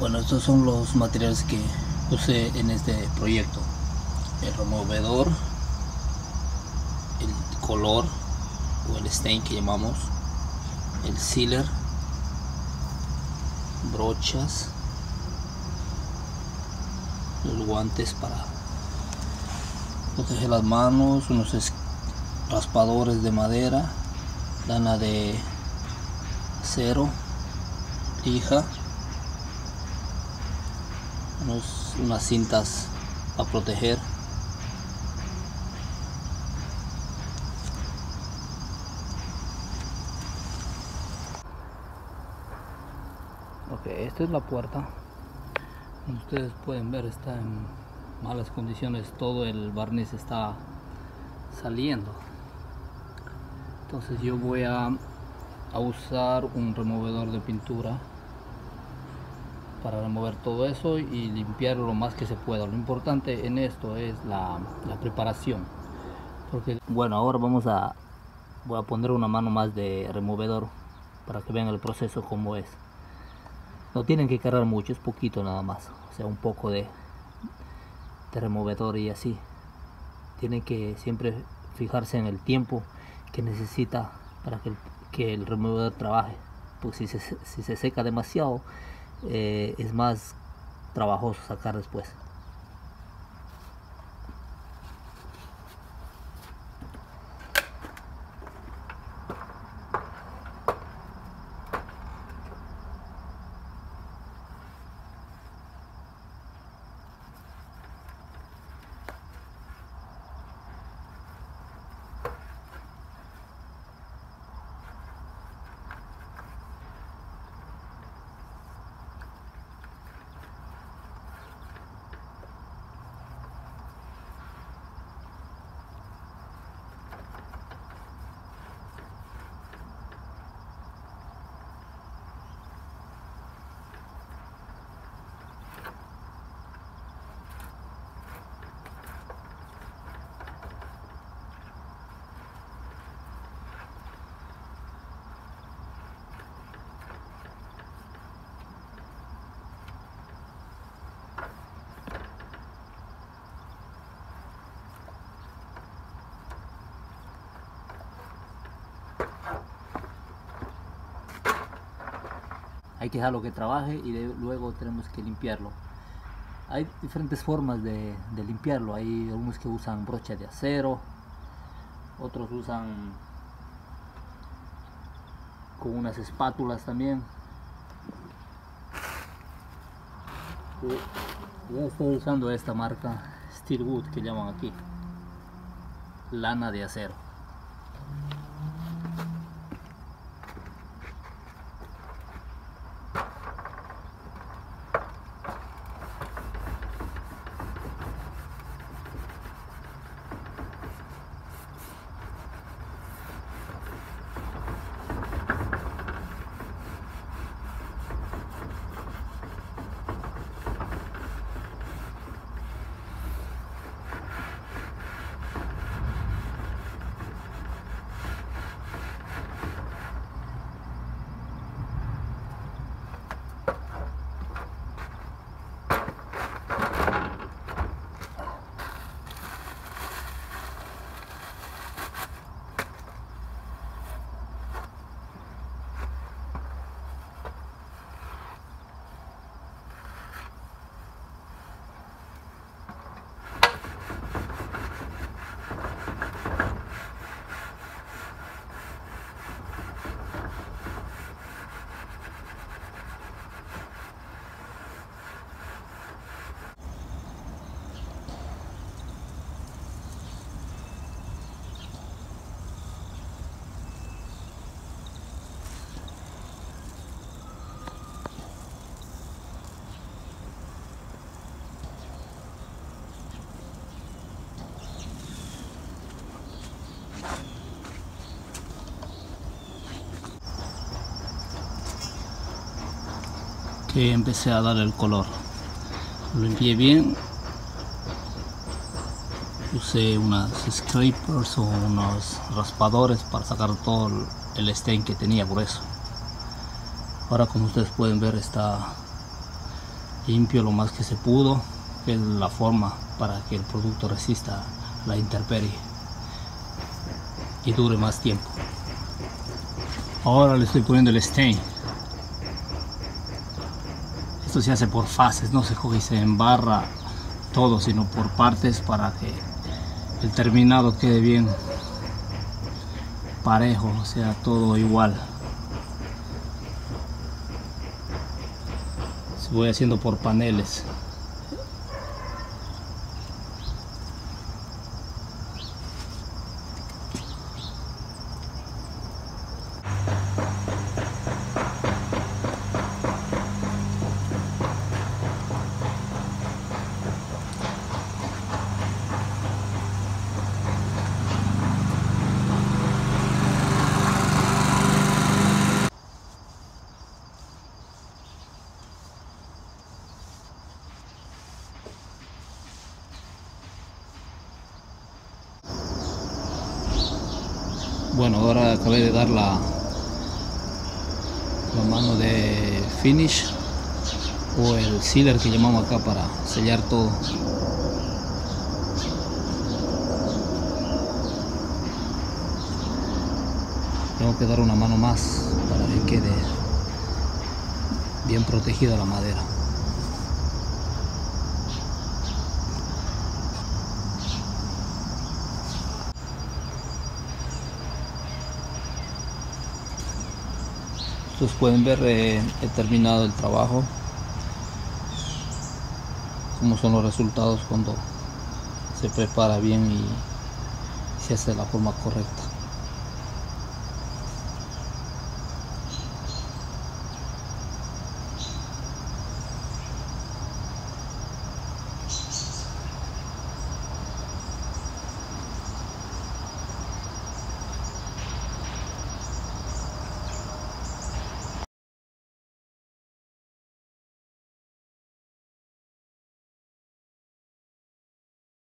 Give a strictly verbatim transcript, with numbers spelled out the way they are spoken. Bueno, estos son los materiales que usé en este proyecto: el removedor, el color o el stain que llamamos, el sealer, brochas, los guantes para proteger las manos, unos raspadores de madera, lana de acero, lija, unos, unas cintas a proteger, ok. Esta es la puerta, como ustedes pueden ver está en malas condiciones, todo el barniz está saliendo, entonces yo voy a, a usar un removedor de pintura para remover todo eso y limpiarlo lo más que se pueda. Lo importante en esto es la, la preparación, porque bueno, ahora vamos a voy a poner una mano más de removedor para que vean el proceso como es. No tienen que cargar mucho, es poquito nada más, o sea un poco de, de removedor y así. Tienen que siempre fijarse en el tiempo que necesita para que el, que el removedor trabaje, porque si se, si se seca demasiado, Eh, es más trabajoso sacar después. Hay que dejarlo que trabaje y de, luego tenemos que limpiarlo. Hay diferentes formas de, de limpiarlo. Hay algunos que usan brochas de acero, otros usan con unas espátulas también. Yo estoy usando esta marca Steelwood que llaman aquí, lana de acero. Que empecé a dar el color, lo limpié bien, usé unas scrapers o unos raspadores para sacar todo el stain que tenía grueso. Ahora como ustedes pueden ver está limpio lo más que se pudo, que es la forma para que el producto resista la intemperie y dure más tiempo. Ahora le estoy poniendo el stain. Esto se hace por fases, no se coge y se embarra todo, sino por partes para que el terminado quede bien parejo, o sea, todo igual. Se voy haciendo por paneles. Bueno, ahora acabé de dar la, la mano de finish o el sealer que llamamos acá para sellar todo. Tengo que dar una mano más para que quede bien protegida la madera. Entonces pueden ver, eh, he terminado el trabajo, cómo son los resultados cuando se prepara bien y se hace de la forma correcta.